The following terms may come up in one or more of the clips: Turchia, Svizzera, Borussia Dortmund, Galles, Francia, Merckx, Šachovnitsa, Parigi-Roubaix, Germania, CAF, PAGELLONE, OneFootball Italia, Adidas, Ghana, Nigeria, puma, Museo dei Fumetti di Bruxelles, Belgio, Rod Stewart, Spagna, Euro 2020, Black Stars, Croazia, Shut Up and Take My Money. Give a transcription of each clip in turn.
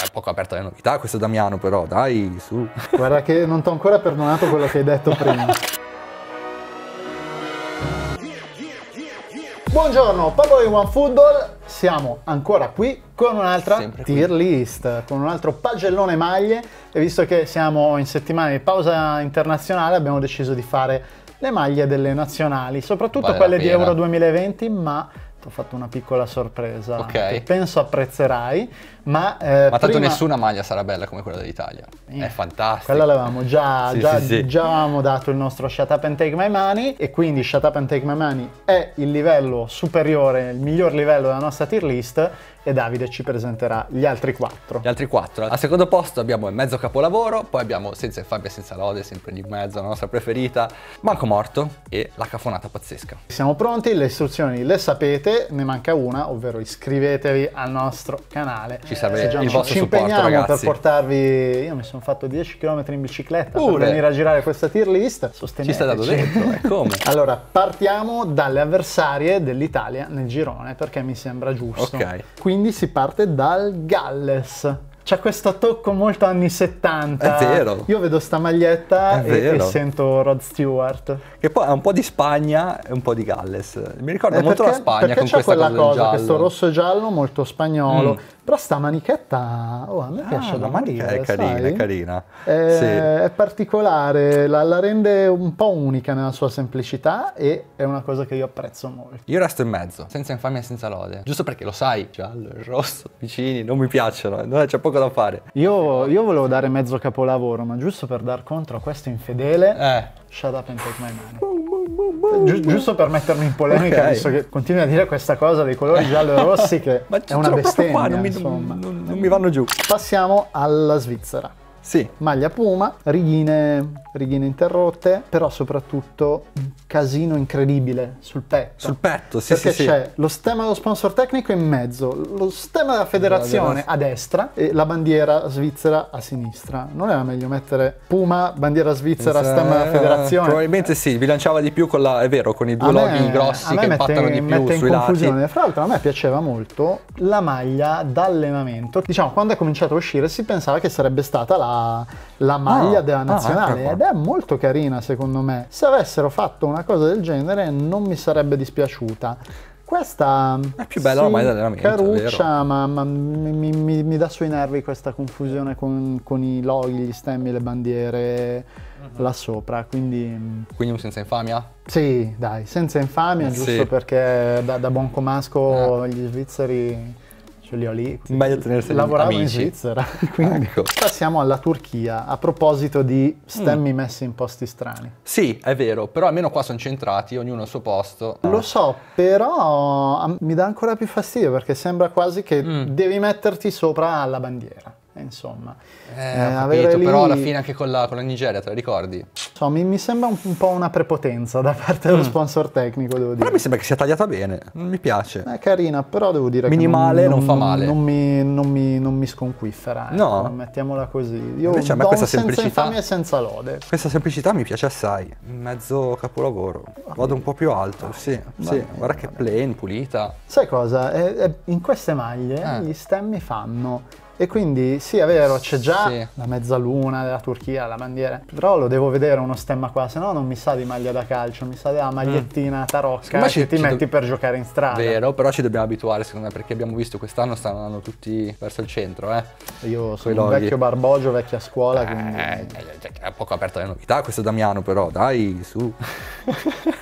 È poco aperto alle novità questo Damiano, però dai, su. Guarda che non t'ho ancora perdonato quello che hai detto prima. Buongiorno, parlo di One Football. Siamo ancora qui con un'altra tier list, con un altro pagellone maglie, e visto che siamo in settimana di pausa internazionale abbiamo deciso di fare le maglie delle nazionali, soprattutto vale quelle di Euro 2020, ma ti ho fatto una piccola sorpresa, okay, che penso apprezzerai, ma tanto prima... nessuna maglia sarà bella come quella dell'Italia, è fantastica. Quella l'avevamo già, già avevamo dato il nostro Shut Up and Take My Money, e quindi Shut Up and Take My Money è il livello superiore, il miglior livello della nostra tier list, e Davide ci presenterà gli altri quattro. Gli altri quattro. Al secondo posto abbiamo il mezzo capolavoro, poi abbiamo Senza Fabia Senza Lode, sempre lì in mezzo, la nostra preferita, Manco Morto e La Cafonata Pazzesca. Siamo pronti, le istruzioni le sapete, ne manca una, ovvero iscrivetevi al nostro canale. Ci serve il vostro supporto, ci impegniamo, ragazzi, per portarvi... Io mi sono fatto 10 km in bicicletta per venire a girare questa tier list, sosteneteci. Ci sta dato dentro, come? Allora, partiamo dalle avversarie dell'Italia nel girone, perché mi sembra giusto. Ok. Quindi si parte dal Galles. C'è questo tocco molto anni 70. È vero. Io vedo sta maglietta e sento Rod Stewart. Che poi ha un po' di Spagna e un po' di Galles. Mi ricordo molto la Spagna con questa cosa, questo rosso giallo molto spagnolo. Però sta manichetta, a me piace da morire, è carina, sai? È carina. È particolare, la rende un po' unica nella sua semplicità, e è una cosa che io apprezzo molto. Io resto in mezzo, senza infamia e senza lode. Giusto perché lo sai, giallo e rosso vicini non mi piacciono, c'è poco da fare. Io volevo dare mezzo capolavoro, ma giusto per dar contro a questo infedele, Shut Up and Take My Money. Giusto per mettermi in polemica, visto che continui a dire questa cosa dei colori giallo e rossi, che è una bestemmia, non mi vanno giù. Passiamo alla Svizzera. Sì. Maglia puma, righine interrotte, però soprattutto un casino incredibile sul petto. Sul petto, sì, perché sì, c'è lo stemma dello sponsor tecnico in mezzo, lo stemma della federazione a destra e la bandiera svizzera a sinistra. Non era meglio mettere puma, bandiera svizzera, stemma della federazione? Probabilmente sì, bilanciava di più con la... è vero, con i due loghi grossi che impattano di più sui lati. Fra l'altro a me piaceva molto la maglia d'allenamento. Diciamo, quando è cominciato a uscire si pensava che sarebbe stata la maglia della nazionale, ed è molto carina secondo me. Se avessero fatto una cosa del genere non mi sarebbe dispiaciuta. Questa è più bella, la maglia dell'allenamento, caruccia, ma mi dà sui nervi questa confusione con i loghi, gli stemmi, le bandiere là sopra, quindi un senza infamia? Sì, dai, senza infamia, giusto perché da buon comasco gli svizzeri ce li ho lì, lavoravo in Svizzera, quindi ecco. Passiamo alla Turchia, a proposito di stemmi messi in posti strani. Sì, è vero, però almeno qua sono centrati, ognuno al suo posto. Lo so, però mi dà ancora più fastidio, perché sembra quasi che devi metterti sopra la bandiera. Insomma, capito, lì... però alla fine anche con la Nigeria, te la ricordi? So, mi sembra un po' una prepotenza da parte dello sponsor tecnico, devo dire. Però mi sembra che sia tagliata bene, mi piace. È carina, però devo dire minimale, che non fa male. Non mi sconquiffera, no, mettiamola così. Io invece a me questa semplicità, senza infamia e senza lode. Questa semplicità mi piace assai, mezzo capolavoro. Vado un po' più alto, guarda che plain, pulita. Sai cosa? In queste maglie gli stemmi fanno... E quindi sì, è vero, c'è già la mezzaluna della Turchia, la bandiera, però lo devo vedere uno stemma qua, se no non mi sa di maglia da calcio, mi sa della magliettina tarocca che ti metti per giocare in strada. Vero, però ci dobbiamo abituare secondo me, perché abbiamo visto quest'anno stanno andando tutti verso il centro. Io sono un vecchio barbogio, vecchia scuola, quindi... È poco aperto alle novità questo Damiano, però dai, su.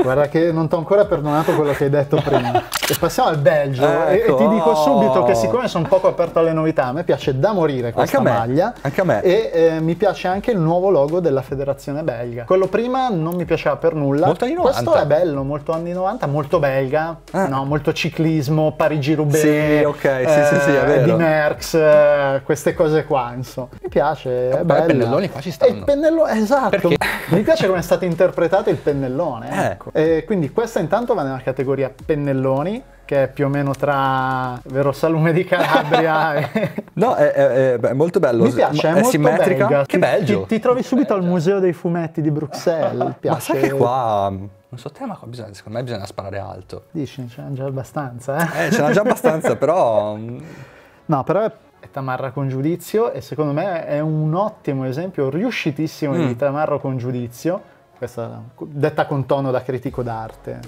Guarda che non t'ho ancora perdonato quello che hai detto prima. E passiamo al Belgio, ecco. E ti dico subito che siccome sono poco aperto alle novità, a me piace da morire questa maglia, anche a me, e mi piace anche il nuovo logo della federazione belga. Quello prima non mi piaceva per nulla, molto anni 90. Questo è bello, molto anni 90, molto belga, no, molto ciclismo, Parigi-Roubaix, è vero, di Merckx, queste cose qua, insomma, mi piace, è bello. I pennelloni qua ci stanno, il pennellone, esatto, perché? Mi piace come è stato interpretato il pennellone, ecco. Quindi questa intanto va nella categoria pennelloni, che è più o meno tra salume di Calabria e... No, è molto bello. Mi piace, è molto simmetrica. Belga. Che bello. Ti trovi subito al Museo dei Fumetti di Bruxelles. Piace. Ma sai che qua... non so te, ma qua secondo me bisogna sparare alto. Dici, ce n'è già abbastanza, ce n'è già abbastanza, però... No, però è tamarra con giudizio, e secondo me è un ottimo esempio riuscitissimo di tamarro con giudizio, questa detta con tono da critico d'arte.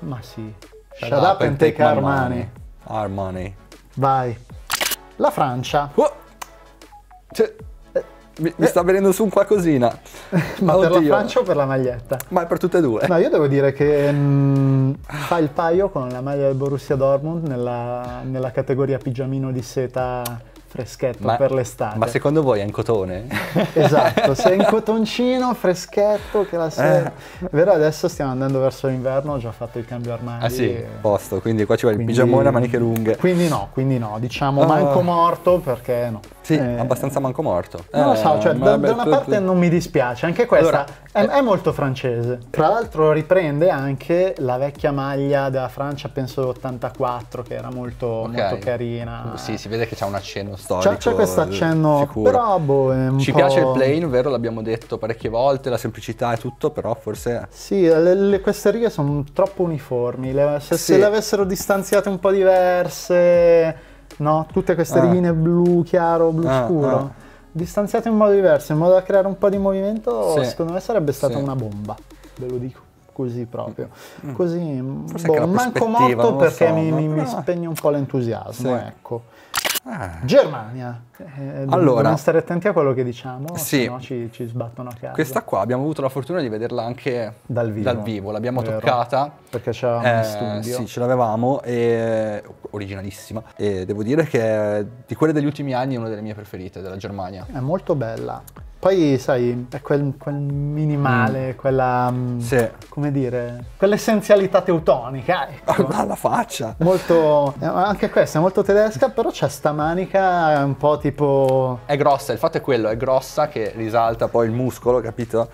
Ma sì, Shut up and take our money. Vai. La Francia. Cioè, mi sta venendo su un qualcosina. Ma oddio, per la Francia o per la maglietta? Ma è per tutte e due. No, io devo dire che fa il paio con la maglia del Borussia Dortmund nella categoria pigiamino di seta freschetto per l'estate. Ma secondo voi è in cotone? Esatto, se è in cotoncino freschetto che la sera... È vero, adesso stiamo andando verso l'inverno, ho già fatto il cambio armadio. Ah sì, posto, quindi qua ci va il pigiamone a maniche lunghe. Quindi no, diciamo manco morto, perché no. Sì, abbastanza manco morto. Non lo so, cioè da una parte non mi dispiace, anche questa allora, è molto francese. Tra l'altro riprende anche la vecchia maglia della Francia, penso 84, che era molto, molto carina. Sì, si vede che c'ha un accenno storico. C'è questo accenno, però boh, è un po'... piace il plain, vero? L'abbiamo detto parecchie volte, la semplicità e tutto, però forse... Sì, queste righe sono troppo uniformi, se le avessero distanziate un po' diverse... No, tutte queste righe blu chiaro, blu scuro, distanziate in modo diverso, in modo da creare un po' di movimento, secondo me sarebbe stata una bomba, ve lo dico così proprio. Così, boh, manco morto perché mi spegne un po' l'entusiasmo, ecco. Germania, allora, dobbiamo stare attenti a quello che diciamo, se no ci sbattono a casa. Questa qua abbiamo avuto la fortuna di vederla anche dal vivo. L'abbiamo toccata perché c'era in studio. Sì, ce l'avevamo, originalissima, e devo dire che di quelle degli ultimi anni è una delle mie preferite della Germania. È molto bella. Poi sai, è quel minimale, quella, come dire, quell'essenzialità teutonica, ecco. Alla faccia! Molto, anche questa è molto tedesca, però c'è sta manica un po' tipo... È grossa, il fatto è quello, è grossa che risalta poi il muscolo, capito?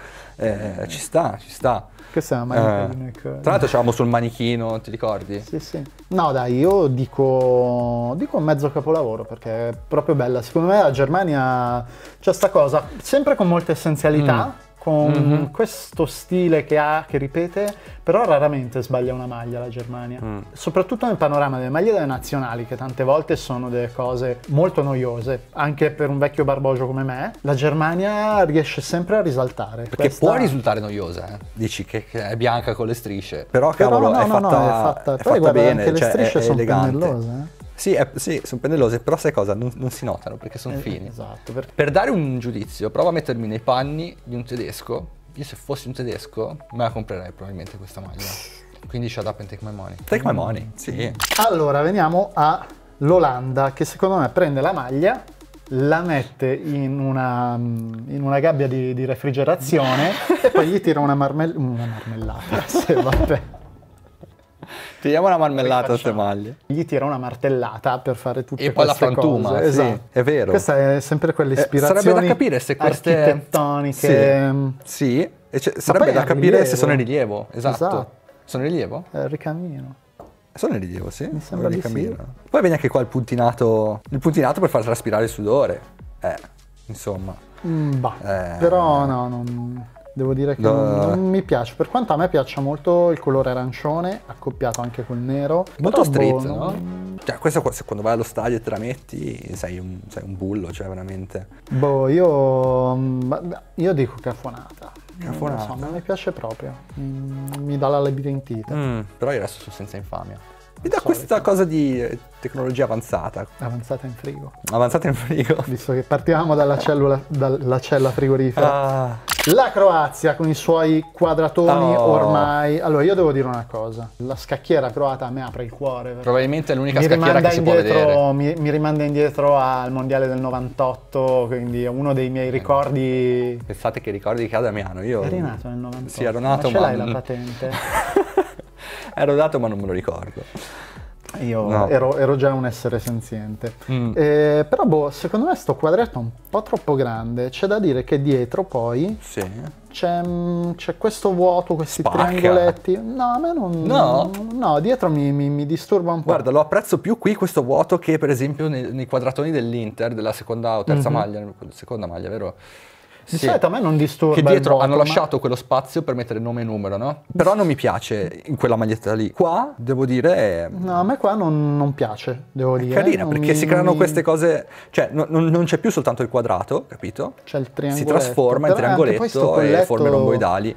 Ci sta, ci sta. Questa è una manica. Tra l'altro c'eravamo sul manichino, ti ricordi? Sì, sì. No dai, io dico mezzo capolavoro perché è proprio bella. Secondo me la Germania c'è sta cosa, sempre con molta essenzialità, con questo stile che ha, che ripete, però raramente sbaglia una maglia la Germania. Soprattutto nel panorama delle maglie delle nazionali, che tante volte sono delle cose molto noiose, anche per un vecchio barbogio come me, la Germania riesce sempre a risaltare. Perché può risultare noiosa, dici che è bianca con le strisce, però cavolo, è fatta bene, anche le strisce sono pennellose, Sì, sono pennellose, però sai cosa? Non si notano perché sono fini. Esatto. Per dare un giudizio, prova a mettermi nei panni di un tedesco. Io se fossi un tedesco me la comprerei probabilmente questa maglia. Quindi shut up and take my money. Take my money, sì. Allora, veniamo all'Olanda, che secondo me prende la maglia, la mette in una gabbia di refrigerazione e poi gli tira una marmellata, se vabbè. Tiriamo una marmellata a queste maglie. Gli tira una martellata per fare tutte queste cose. E poi la frantuma, esatto. Sì, è vero. Questa è sempre quell'ispirazione. Sarebbe da capire se queste... architettoniche. Sì. Sarebbe da capire se sono in rilievo, esatto. Sono in rilievo? Ricamino. Sono in rilievo, sì. Mi sembra di sì. Poi viene anche qua il puntinato per far traspirare il sudore. Insomma. Però no, non... Devo dire che non mi piace, per quanto a me piaccia molto il colore arancione, acoppiato anche col nero. Molto street, no? Cioè, questo qua, se quando vai allo stadio e te la metti, sei un bullo, cioè veramente. Boh, io dico cafonata. Cafonata. Non so, non mi piace proprio. Mi dà la labirintite. Però io resto senza infamia. Mi dà questa cosa di tecnologia avanzata. Avanzata in frigo. Avanzata in frigo. Visto che partivamo dalla cella frigorifera. La Croazia con i suoi quadratoni ormai. Allora io devo dire una cosa. La scacchiera croata a me apre il cuore. Probabilmente è l'unica scacchiera che si può vedere. Mi rimanda indietro al mondiale del 98, quindi è uno dei miei ricordi. Pensate che ricordi che ha Damiano. Io ero nato nel 98. Sì, ero nato, ma ce l'hai la patente? Ero dato ma non me lo ricordo. Io ero già un essere senziente. Però boh, secondo me sto quadretto è un po' troppo grande. C'è da dire che dietro poi c'è questo vuoto, questi triangoletti. No, a me non... No, dietro mi disturba un po'. Guarda, lo apprezzo più qui questo vuoto che per esempio nei quadratoni dell'Inter, della seconda o terza maglia, vero? Di solito a me non disturba. Che dietro hanno lasciato quello spazio per mettere nome e numero, no? Però non mi piace in quella maglietta lì. Qua, devo dire... No, a me qua non piace, devo dire. È carina, perché si creano queste cose... Cioè, non c'è più soltanto il quadrato, capito? C'è il triangoletto. Si trasforma in triangoletto e forme romboidali.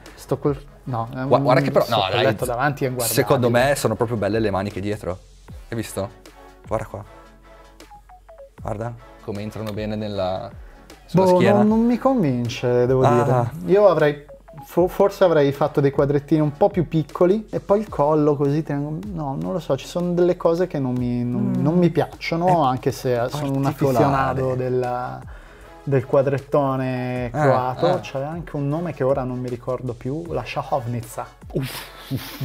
No, guarda che però... No, dai, davanti è secondo me sono proprio belle le maniche dietro. Hai visto? Guarda qua. Guarda come entrano bene nella... Boh, non mi convince, devo dire. Io avrei... Forse avrei fatto dei quadrettini un po' più piccoli e poi il collo così tengo... No, non lo so, ci sono delle cose che non mi piacciono, anche se sono un affezionato del quadrettone croato. C'era anche un nome che ora non mi ricordo più, la Šachovnitsa.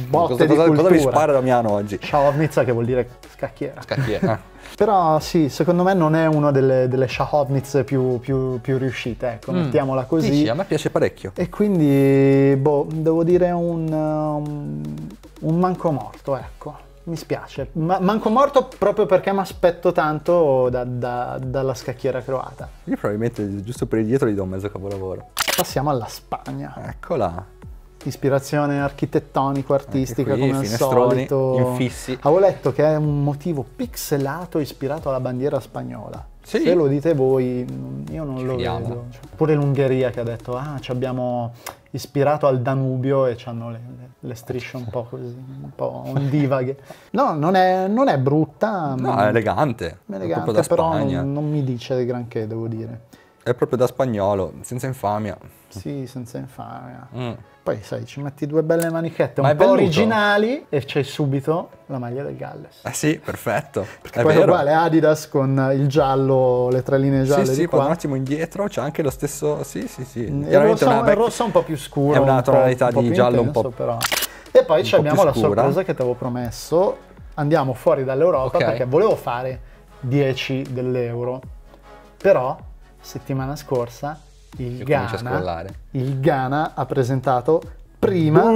Botte di cultura. Cosa mi spara Damiano oggi? Šachovnitsa, che vuol dire scacchiera. Scacchiera. Però sì, secondo me non è una delle Šachovnitsa più riuscite, ecco, mettiamola così. Sì, a me piace parecchio. E quindi, boh, devo dire un manco morto, ecco. Mi spiace. Manco morto proprio perché mi aspetto tanto dalla scacchiera croata. Io probabilmente, giusto per il dietro, gli do un mezzo capolavoro. Passiamo alla Spagna. Eccola. Ispirazione architettonico-artistica come al solito. Infissi. Avevo letto che è un motivo pixelato ispirato alla bandiera spagnola. Sì. Se lo dite voi, io non lo vedo. Pure l'Ungheria che ha detto, ci abbiamo ispirato al Danubio e hanno le strisce un po' così, un po' ondivaghe. No, non è brutta. No, è elegante. Elegante, è però non mi dice granché, devo dire. È proprio da spagnolo, senza infamia. Sì, senza infamia. Poi sai, ci metti due belle manichette un po' originali e c'è subito la maglia del Galles. Eh sì, perfetto. Perché poi è uguale Adidas con il giallo, le tre linee gialle. Sì, sì, qua un attimo indietro c'è anche lo stesso. Sì, sì, sì. Il rosso è un po' più scuro. È una tonalità di giallo un po' però. E poi abbiamo la sorpresa che ti avevo promesso. Andiamo fuori dall'Europa perché volevo fare 10 dell'Euro. Però settimana scorsa il Ghana ha presentato prima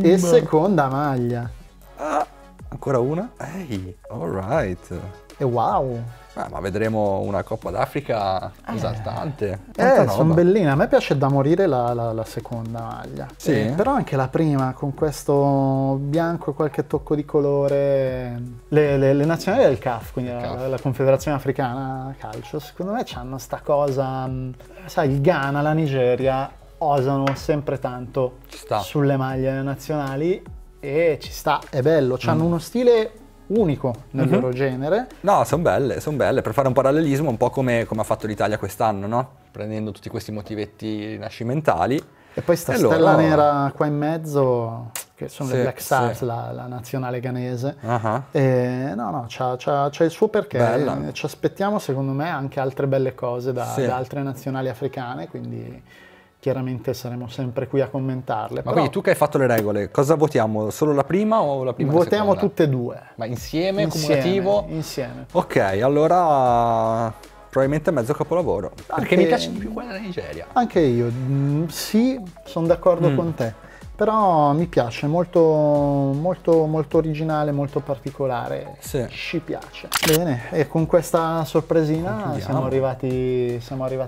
e seconda maglia. Ancora una? Ehi, alright. E wow. Ma vedremo una Coppa d'Africa esaltante. Sono belline, a me piace da morire la seconda maglia. Sì. Però anche la prima con questo bianco e qualche tocco di colore. Le nazionali del CAF, quindi la Confederazione Africana Calcio, secondo me hanno sta cosa. Sai, il Ghana, la Nigeria osano sempre tanto sulle maglie nazionali e ci sta, è bello, hanno uno stile unico nel loro genere. No, sono belle, per fare un parallelismo un po' come ha fatto l'Italia quest'anno, no? Prendendo tutti questi motivetti rinascimentali. E poi sta stella nera qua in mezzo, che sono le Black Stars, la nazionale ghanese. E, no, c'ha il suo perché. Bella. Ci aspettiamo, secondo me, anche altre belle cose da altre nazionali africane, quindi... Chiaramente saremo sempre qui a commentarle. Ma quindi tu che hai fatto le regole, cosa votiamo? Solo la prima o la prima? Votiamo tutte e due. Ma insieme, cumulativo? Insieme. Ok, allora probabilmente mezzo capolavoro. Perché mi piace di più quella della Nigeria. Anche io, sì, sono d'accordo con te. Però mi piace, molto, molto, molto originale, molto particolare. Sì. Ci piace. Bene, e con questa sorpresina siamo arrivati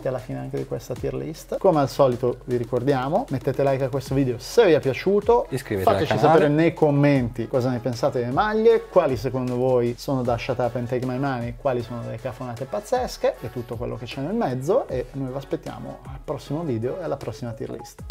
alla fine anche di questa tier list. Come al solito vi ricordiamo, mettete like a questo video se vi è piaciuto. Iscrivetevi al canale. Fateci sapere nei commenti cosa ne pensate delle maglie, quali secondo voi sono da Shut Up and Take My Money, quali sono delle cafonate pazzesche e tutto quello che c'è nel mezzo. E noi vi aspettiamo al prossimo video e alla prossima tier list.